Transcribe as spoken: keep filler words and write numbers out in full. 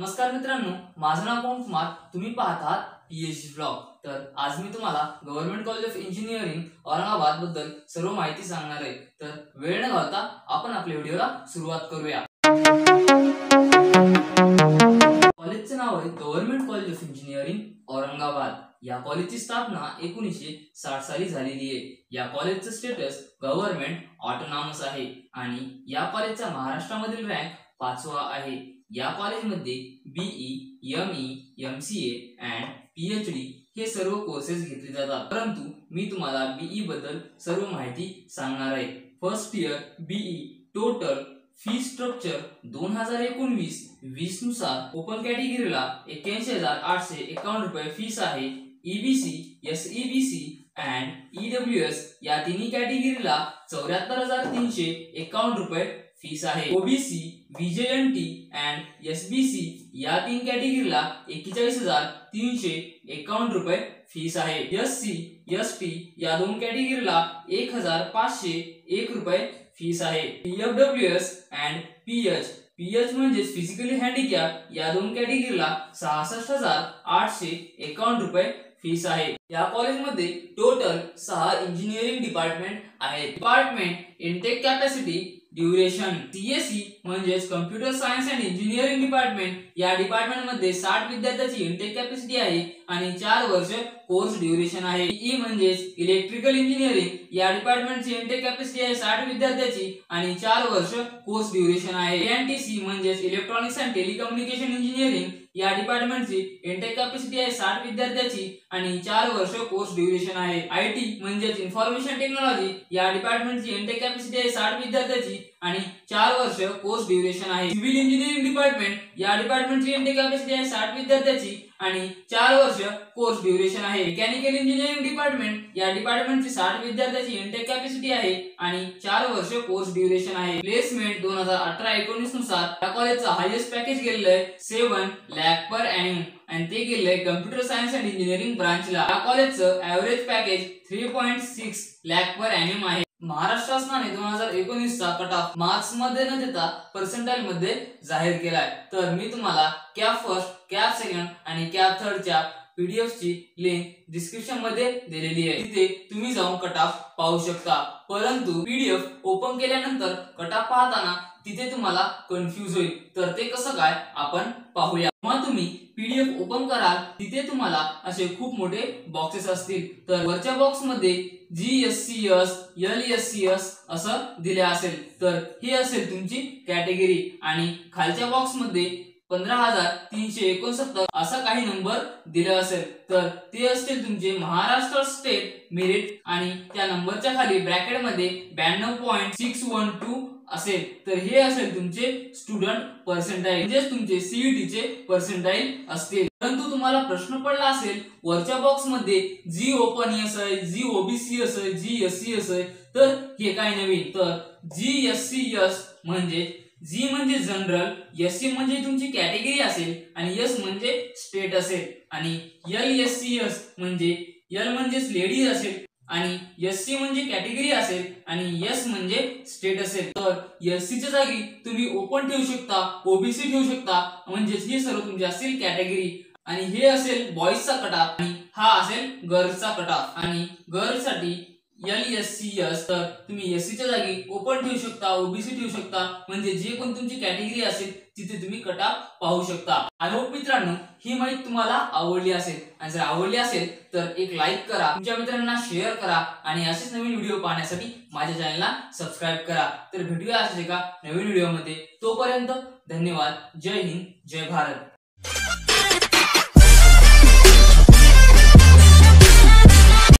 नमस्कार मित्रांनो, माझं नाव पवन कुमार, तुम्ही पाहत आहात पीएच व्लॉग। तर आज मी तुम्हाला government college of engineering Aurangabad बद्दल सर्व माहिती सांगणार आहे। तर वेळ न घालवता आपण आपल्या व्हिडिओला सुरुवात करूया। कॉलेजचे नाव आहे government college of engineering Aurangabad. या कॉलेजची स्थापना एकोणीसशे साठ साली झालेली आहे। या कॉलेजचं स्टेटस गव्हर्नमेंट ऑटोनॉमस आहे आणि या कॉलेजचा महाराष्ट्रामधील रँक पाचवा आहे। या कॉलेजमध्ये BE, ME, MCA and PhD हे सर्व कोर्सेस घेतले जातात, परंतु मी तुम्हाला बीई बद्दल सर्व माहिती सांगणार आहे। First year BE total fee structure दोन हजार एकोणवीस वीस नुसार ओपन कॅटेगरीला एक्क्याऐंशी हजार आठशे एकावन्न रुपये फीस आहे। EBC, S E B C and EWS या तिन्ही कॅटेगरीला चौऱ्याहत्तर हजार तीनशे एकावन्न रुपये फीस आहे। ओबीसी, व्हीजेएनटी अँड एसबीसी या तीन कॅटेगरीला एक्केचाळीस हजार तीनशे एकावन्न रुपये फीस आहे। एससी, एसटी या दोन कॅटेगरीला एक हजार पाचशे एक रुपये फीस आहे। पीएफडब्ल्यूएस अँड पीएच, पीएच म्हणजे फिजिकली हँडिकॅप या दोन कॅटेगरीला सहासष्ट हजार आठशे एकावन्न रुपये फीस आहे। या कॉलेजमध्ये टोटल सहा इंजिनिअरिंग डिपार्टमेंट आहेत। Department intake capacity, duration. CSE म्हणजे computer science and engineering department, या डिपार्टमेंट मध्ये साठ विद्यार्थ्यांची इनटेक कॅपॅसिटी आहे आणि चार वर्ष कोर्स ड्युरेशन आहे। ई म्हणजे इलेक्ट्रिकल इंजिनिअरिंग, या डिपार्टमेंटची इनटेक कॅपॅसिटी आहे साठ विद्यार्थ्यांची आणि चार वर्ष कोर्स ड्युरेशन आहे। एनटीसी म्हणजे इलेक्ट्रॉनिक्स अँड टेलिकम्युनिकेशन इंजिनिअरिंग, या डिपार्टमेंटची इनटेक कॅपॅसिटी आहे साठ विद्यार्थ्यांची आणि चार वर्ष कोर्स ड्युरेशन आहे। आयटी म्हणजे इन्फॉर्मेशन टेक्नॉलॉजी, या डिपार्टमेंटची इनटेक कॅपॅसिटी आहे साठ विद्यार्थ्यांची आणि चार वर्ष कोर्स ड्युरेशन आहे। सिव्हिल इंजिनिअरिंग डिपार्टमेंट, या डिपार्टमेंटची इनटेक कॅपॅसिटी आहे साठ विद्यार्थ्यांची आणि चार वर्ष कोर्स ड्युरेशन आहे। मेकॅनिकल इंजिनिअरिंग डिपार्टमेंट, या डिपार्टमेंटची साठ विद्यार्थ्यांची इनटेक कॅपॅसिटी आहे आणि चार वर्ष कोर्स ड्युरेशन आहे। प्लेसमेंट दोन हजार अठरा एकोणीस नुसार या कॉलेजचा हायेस्ट पॅकेज गेलेलं आहे सेव्हन लॅक पर ॲन्युअम आणि ते गेले कम्प्युटर सायन्स अँड इंजिनिअरिंग ब्रांचला। या कॉलेजचं average package three point six lakh per annum आहे। महाराष्ट्र शासनाने दोन हजार एकोणीस चा कट ऑफ मार्क्स मध्ये न देता पर्सेंटाइल मध्ये जाहीर केलाय। तर मी तुम्हाला कॅप फर्स्ट, कॅप सेकंड आणि कॅप थर्ड च्या पीडीएफ ची लिंक डिस्क्रिप्शन मध्ये दिलेली आहे, तिथे तुम्ही जाऊन कट ऑफ पाहू शकता। परंतु पीडीएफ ओपन केल्यानंतर कट ऑफ पाहताना तिथे तुम्हाला कन्फ्यूज होईल, तर ते कसं काय आपण पाहूया। मग तुम्ही पीडीएफ ओपन कराल तिथे तुम्हाला असे खूप मोठे बॉक्सेस असतील, तर वरच्या बॉक्स मध्ये G S C S, L S C S असं दिले असेल, तर ही असेल तुमची कॅटेगरी। आणि खालच्या बॉक्स मध्ये पंधरा हजार तीनशे एकोणसत्तर असा काही नंबर दिला असेल, तर ते असतील तुमचे महाराष्ट्र स्टेट मेरिट आणि त्या नंबरच्या खाली ब्रॅकेट मध्ये ब्याण्णव पॉईंट सिक्स वन टू असेल, तर हे असेल तुमचे स्टुडंट पर्सेंटाइल म्हणजेच तुमचे सीईटी चे पर्सेंटाइल असतील। परंतु तुम्हाला प्रश्न पडला असेल वरच्या बॉक्स मध्ये जी ओपन एस आहे, जी ओबीसी एस आहे, जी एससी एस आहे, तर हे काय नवीन। तर जी एससी एस म्हणजे जी म्हणजे जनरल, एस सी म्हणजे तुमची कॅटेगरी असेल आणि एस म्हणजे स्टेट असेल आणि एल एस सी एस म्हणजे एल म्हणजेच लेडीज असेल आणि एस सी म्हणजे कॅटेगरी असेल आणि एस म्हणजे स्टेट असेल। तर एस सी च्या जागी तुम्ही ओपन ठेवू शकता, ओबीसी ठेवू शकता, म्हणजे हे सर्व तुमचे असेल कॅटेगरी। आणि हे असेल बॉईजचा कट ऑफ आणि हा असेल गर्ल्सचा कट ऑफ आणि गर्ल्स साठी एल एस सी एस, तर तुम्ही एस सी च्या जागी ओपन ठेवू शकता, ओबीसी ठेवू शकता, म्हणजे जे पण तुमची कॅटेगरी असेल तिथे तुम्ही कट ऑफ पाहू शकता। आय होप मित्रांनो ही माहिती तुम्हाला आवडली असेल आणि जर आवडली असेल तर एक लाईक करा, तुमच्या मित्रांना शेअर करा आणि असेच नवीन व्हिडिओ पाहण्यासाठी माझ्या चॅनलला सबस्क्राईब करा। तर भेटूया असेच एका नवीन व्हिडिओमध्ये, तोपर्यंत धन्यवाद। जय हिंद, जय भारत।